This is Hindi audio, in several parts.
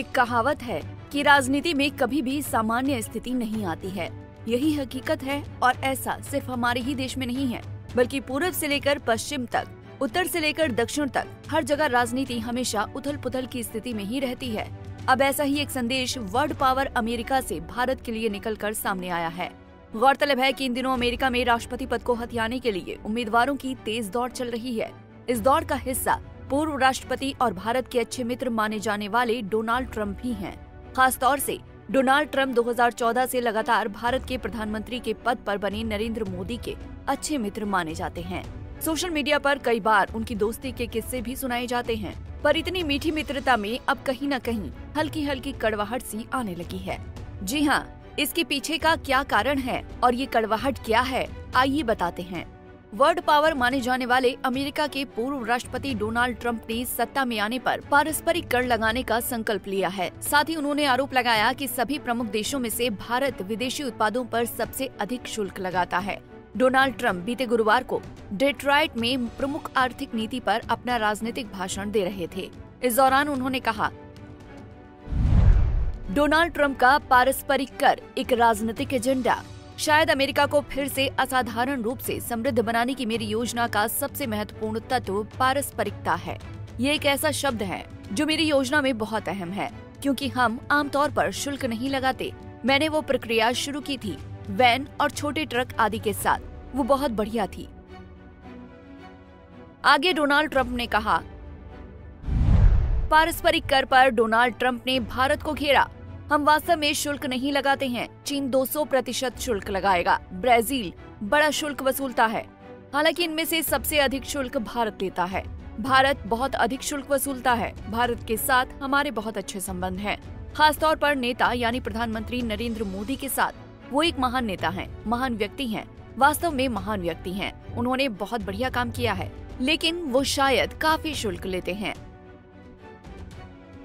एक कहावत है कि राजनीति में कभी भी सामान्य स्थिति नहीं आती है। यही हकीकत है और ऐसा सिर्फ हमारे ही देश में नहीं है, बल्कि पूर्व से लेकर पश्चिम तक, उत्तर से लेकर दक्षिण तक हर जगह राजनीति हमेशा उथल पुथल की स्थिति में ही रहती है। अब ऐसा ही एक संदेश वर्ल्ड पावर अमेरिका से भारत के लिए निकलकर सामने आया है। गौरतलब है कि इन दिनों अमेरिका में राष्ट्रपति पद को हथियाने के लिए उम्मीदवारों की तेज दौड़ चल रही है। इस दौड़ का हिस्सा पूर्व राष्ट्रपति और भारत के अच्छे मित्र माने जाने वाले डोनाल्ड ट्रंप भी हैं। खास तौर से डोनाल्ड ट्रंप 2014 से लगातार भारत के प्रधानमंत्री के पद पर बने नरेंद्र मोदी के अच्छे मित्र माने जाते हैं। सोशल मीडिया पर कई बार उनकी दोस्ती के किस्से भी सुनाए जाते हैं, पर इतनी मीठी मित्रता में अब कहीं न कहीं हल्की हल्की कड़वाहट सी आने लगी है। जी हाँ, इसके पीछे का क्या कारण है और ये कड़वाहट क्या है, आइए बताते हैं। वर्ल्ड पावर माने जाने वाले अमेरिका के पूर्व राष्ट्रपति डोनाल्ड ट्रंप ने सत्ता में आने पर पारस्परिक कर लगाने का संकल्प लिया है। साथ ही उन्होंने आरोप लगाया कि सभी प्रमुख देशों में से भारत विदेशी उत्पादों पर सबसे अधिक शुल्क लगाता है। डोनाल्ड ट्रंप बीते गुरुवार को डेट्रॉइट में प्रमुख आर्थिक नीति पर अपना राजनीतिक भाषण दे रहे थे। इस दौरान उन्होंने कहा, डोनाल्ड ट्रंप का पारस्परिक कर एक राजनीतिक एजेंडा शायद अमेरिका को फिर से असाधारण रूप से समृद्ध बनाने की मेरी योजना का सबसे महत्वपूर्ण तत्व पारस्परिकता है। ये एक ऐसा शब्द है जो मेरी योजना में बहुत अहम है, क्योंकि हम आमतौर पर शुल्क नहीं लगाते। मैंने वो प्रक्रिया शुरू की थी वैन और छोटे ट्रक आदि के साथ, वो बहुत बढ़िया थी। आगे डोनाल्ड ट्रंप ने कहा, पारस्परिक कर पर डोनाल्ड ट्रंप ने भारत को घेरा। हम वास्तव में शुल्क नहीं लगाते हैं। चीन 200% शुल्क लगाएगा। ब्राजील बड़ा शुल्क वसूलता है, हालांकि इनमें से सबसे अधिक शुल्क भारत लेता है। भारत बहुत अधिक शुल्क वसूलता है। भारत के साथ हमारे बहुत अच्छे संबंध हैं, खासतौर पर नेता यानी प्रधानमंत्री नरेंद्र मोदी के साथ। वो एक महान नेता है, महान व्यक्ति है, वास्तव में महान व्यक्ति है। उन्होंने बहुत बढ़िया काम किया है, लेकिन वो शायद काफी शुल्क लेते हैं।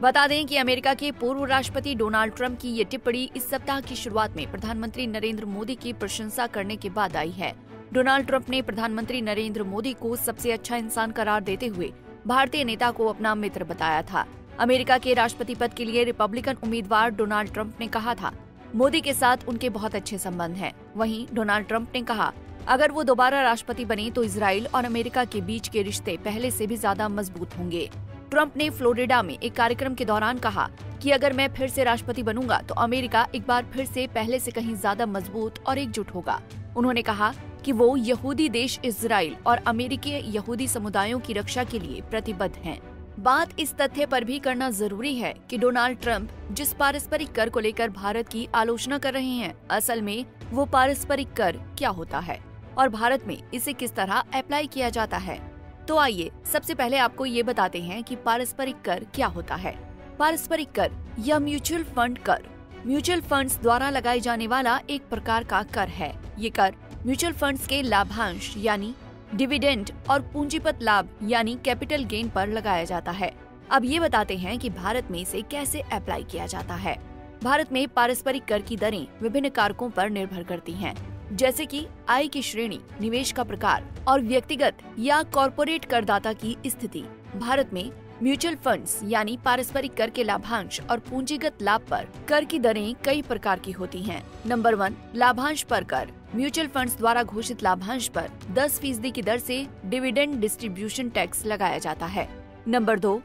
बता दें कि अमेरिका के पूर्व राष्ट्रपति डोनाल्ड ट्रंप की ये टिप्पणी इस सप्ताह की शुरुआत में प्रधानमंत्री नरेंद्र मोदी की प्रशंसा करने के बाद आई है। डोनाल्ड ट्रंप ने प्रधानमंत्री नरेंद्र मोदी को सबसे अच्छा इंसान करार देते हुए भारतीय नेता को अपना मित्र बताया था। अमेरिका के राष्ट्रपति पद के लिए रिपब्लिकन उम्मीदवार डोनाल्ड ट्रंप ने कहा था, मोदी के साथ उनके बहुत अच्छे संबंध हैं। वहीं डोनाल्ड ट्रंप ने कहा, अगर वो दोबारा राष्ट्रपति बने तो इसराइल और अमेरिका के बीच के रिश्ते पहले से भी ज्यादा मजबूत होंगे। ट्रंप ने फ्लोरिडा में एक कार्यक्रम के दौरान कहा कि अगर मैं फिर से राष्ट्रपति बनूंगा तो अमेरिका एक बार फिर से पहले से कहीं ज्यादा मजबूत और एकजुट होगा। उन्होंने कहा कि वो यहूदी देश इजराइल और अमेरिकी यहूदी समुदायों की रक्षा के लिए प्रतिबद्ध हैं। बात इस तथ्य पर भी करना जरूरी है कि डोनाल्ड ट्रंप जिस पारस्परिक कर को लेकर भारत की आलोचना कर रहे हैं, असल में वो पारस्परिक कर क्या होता है और भारत में इसे किस तरह अप्लाई किया जाता है। तो आइए सबसे पहले आपको ये बताते हैं कि पारस्परिक कर क्या होता है। पारस्परिक कर या म्यूचुअल फंड कर म्यूचुअल फंड्स द्वारा लगाए जाने वाला एक प्रकार का कर है। ये कर म्यूचुअल फंड्स के लाभांश यानी डिविडेंड और पूंजीगत लाभ यानी कैपिटल गेन पर लगाया जाता है। अब ये बताते हैं कि भारत में इसे कैसे अप्लाई किया जाता है। भारत में पारस्परिक कर की दरें विभिन्न कारकों पर निर्भर करती है, जैसे कि आय की श्रेणी, निवेश का प्रकार और व्यक्तिगत या कॉरपोरेट करदाता की स्थिति। भारत में म्यूचुअल फंड्स यानी पारस्परिक कर के लाभांश और पूंजीगत लाभ पर कर की दरें कई प्रकार की होती हैं। नंबर 1, लाभांश पर कर। म्यूचुअल फंड्स द्वारा घोषित लाभांश पर 10% की दर से डिविडेंड डिस्ट्रीब्यूशन टैक्स लगाया जाता है। नंबर 2,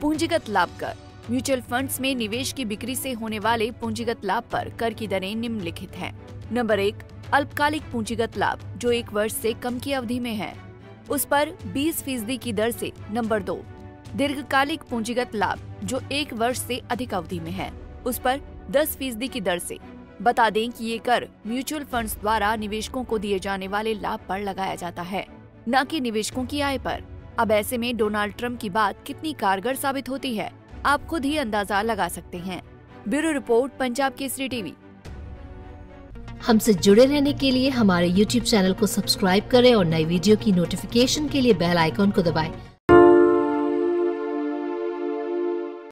पूंजीगत लाभ कर। म्यूचुअल फंड्स में निवेश की बिक्री से होने वाले पूंजीगत लाभ पर कर की दरें निम्नलिखित हैं। नंबर 1, अल्पकालिक पूंजीगत लाभ जो 1 वर्ष से कम की अवधि में है, उस पर 20% की दर से। नंबर 2, दीर्घकालिक पूंजीगत लाभ जो 1 वर्ष से अधिक अवधि में है, उस पर 10% की दर से। बता दें कि ये कर म्यूचुअल फंड्स द्वारा निवेशकों को दिए जाने वाले लाभ पर लगाया जाता है, न कि निवेशकों की आय पर। अब ऐसे में डोनाल्ड ट्रंप की बात कितनी कारगर साबित होती है, आप खुद ही अंदाजा लगा सकते हैं। Bureau report, Punjab Kesari TV. हमसे जुड़े रहने के लिए हमारे YouTube चैनल को सब्सक्राइब करें और नई वीडियो की नोटिफिकेशन के लिए बेल आइकॉन को दबाएं।